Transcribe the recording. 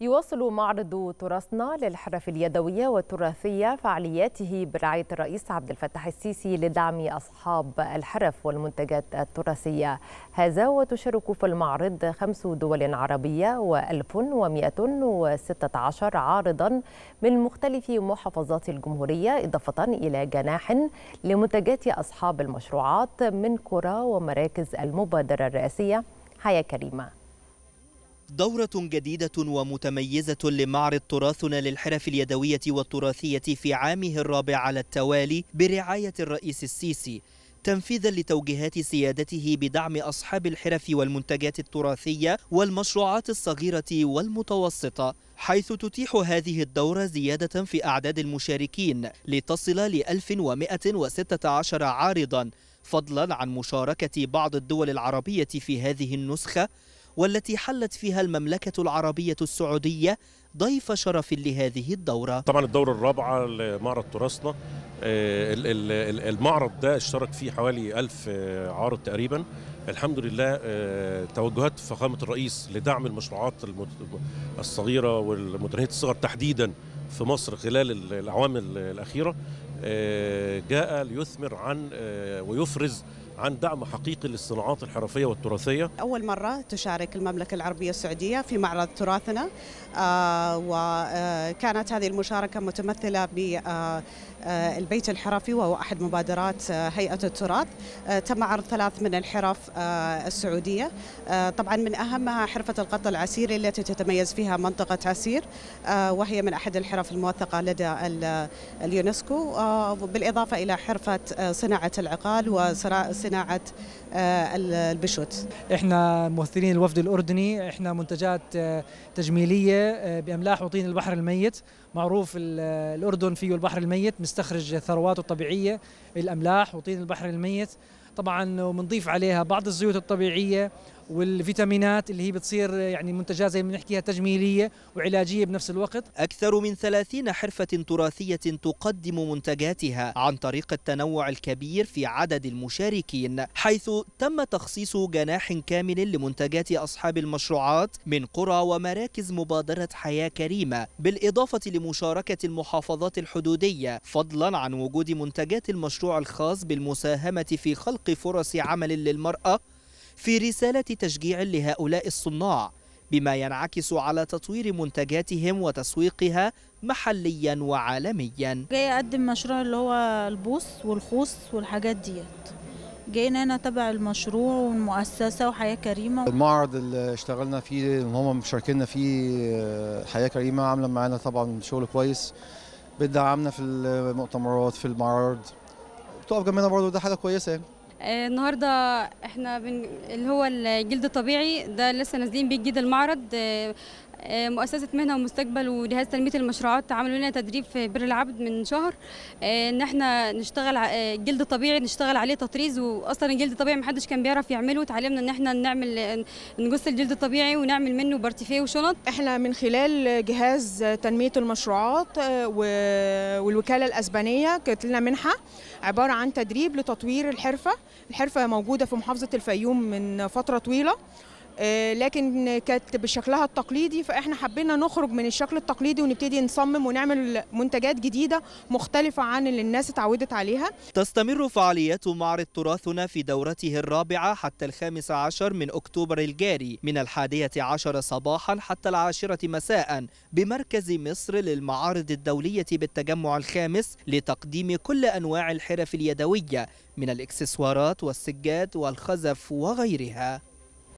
يواصل معرض تراثنا للحرف اليدوية والتراثية فعالياته برعاية الرئيس عبد الفتاح السيسي لدعم أصحاب الحرف والمنتجات التراثية. هذا وتشارك في المعرض 5 دول عربية و1116 عارضا من مختلف محافظات الجمهورية، إضافة إلى جناح لمنتجات أصحاب المشروعات من قرى ومراكز المبادرة الرئاسية حياة كريمة. دورة جديدة ومتميزة لمعرض تراثنا للحرف اليدوية والتراثية في عامه الرابع على التوالي برعاية الرئيس السيسي، تنفيذا لتوجيهات سيادته بدعم أصحاب الحرف والمنتجات التراثية والمشروعات الصغيرة والمتوسطة، حيث تتيح هذه الدورة زيادة في أعداد المشاركين لتصل ل 1116 عارضا، فضلا عن مشاركة بعض الدول العربية في هذه النسخة، والتي حلت فيها المملكة العربية السعودية ضيف شرف لهذه الدورة. طبعا الدورة الرابعة لمعرض تراثنا، المعرض ده اشترك فيه حوالي 1000 عارض تقريبا. الحمد لله توجهات فخامة الرئيس لدعم المشروعات الصغيرة والمتناهية الصغر تحديدا في مصر خلال الأعوام الأخيرة جاء ليثمر عن ويفرز عن دعم حقيقي للصناعات الحرفية والتراثية. أول مرة تشارك المملكة العربية السعودية في معرض تراثنا، وكانت هذه المشاركة متمثلة بالبيت الحرفي وهو أحد مبادرات هيئة التراث. تم عرض 3 من الحرف السعودية، طبعا من أهمها حرفة القط العسيري التي تتميز فيها منطقة عسير، وهي من أحد الحرف الموثقة لدى اليونسكو، بالإضافة إلى حرفة صناعة العقال وصناعة البشوت. احنا ممثلين الوفد الأردني، احنا منتجات تجميلية بأملاح وطين البحر الميت، معروف الأردن فيه البحر الميت، مستخرج ثرواته الطبيعية، الأملاح وطين البحر الميت طبعا، وبنضيف عليها بعض الزيوت الطبيعية والفيتامينات اللي هي بتصير يعني منتجات زي ما بنحكيها تجميلية وعلاجية بنفس الوقت. أكثر من 30 حرفة تراثية تقدم منتجاتها عن طريق التنوع الكبير في عدد المشاركين، حيث تم تخصيص جناح كامل لمنتجات أصحاب المشروعات من قرى ومراكز مبادرة حياة كريمة، بالإضافة لمشاركة المحافظات الحدودية، فضلا عن وجود منتجات المشروع الخاص بالمساهمة في خلق فرص عمل للمرأة في رسالة تشجيع لهؤلاء الصناع، بما ينعكس على تطوير منتجاتهم وتسويقها محليا وعالميا. جاي أقدم مشروع اللي هو البوص والخوص والحاجات ديت، جايين هنا تبع المشروع والمؤسسة وحياة كريمة. المعرض اللي اشتغلنا فيه هم مشاركينا فيه حياة كريمة، عاملة معانا طبعا شغل كويس، بتدعمنا في المؤتمرات في المعارض، بتقف جنبنا برضه، ده حاجة كويسة يعني. النهارده احنا اللي هو الجلد الطبيعي ده لسه نازلين بيه جديد المعرض. مؤسسه مهنه ومستقبل وجهاز تنميه المشروعات عملوا لنا تدريب في بر العبد من شهر، ان احنا نشتغل جلد طبيعي، نشتغل عليه تطريز، واصلا الجلد الطبيعي محدش كان بيعرف يعمله، وتعلمنا ان احنا نعمل نجس الجلد الطبيعي ونعمل منه بارتيفيه وشنط. احنا من خلال جهاز تنميه المشروعات والوكاله الاسبانيه كانت لنا منحه عباره عن تدريب لتطوير الحرفه موجوده في محافظه الفيوم من فتره طويله، لكن كانت بشكلها التقليدي، فإحنا حبينا نخرج من الشكل التقليدي ونبتدي نصمم ونعمل منتجات جديدة مختلفة عن اللي الناس اتعودت عليها. تستمر فعاليات معرض تراثنا في دورته الرابعة حتى 15 من أكتوبر الجاري، من 11 صباحا حتى 10 مساء، بمركز مصر للمعارض الدولية بالتجمع الخامس، لتقديم كل أنواع الحرف اليدوية من الإكسسوارات والسجاد والخزف وغيرها.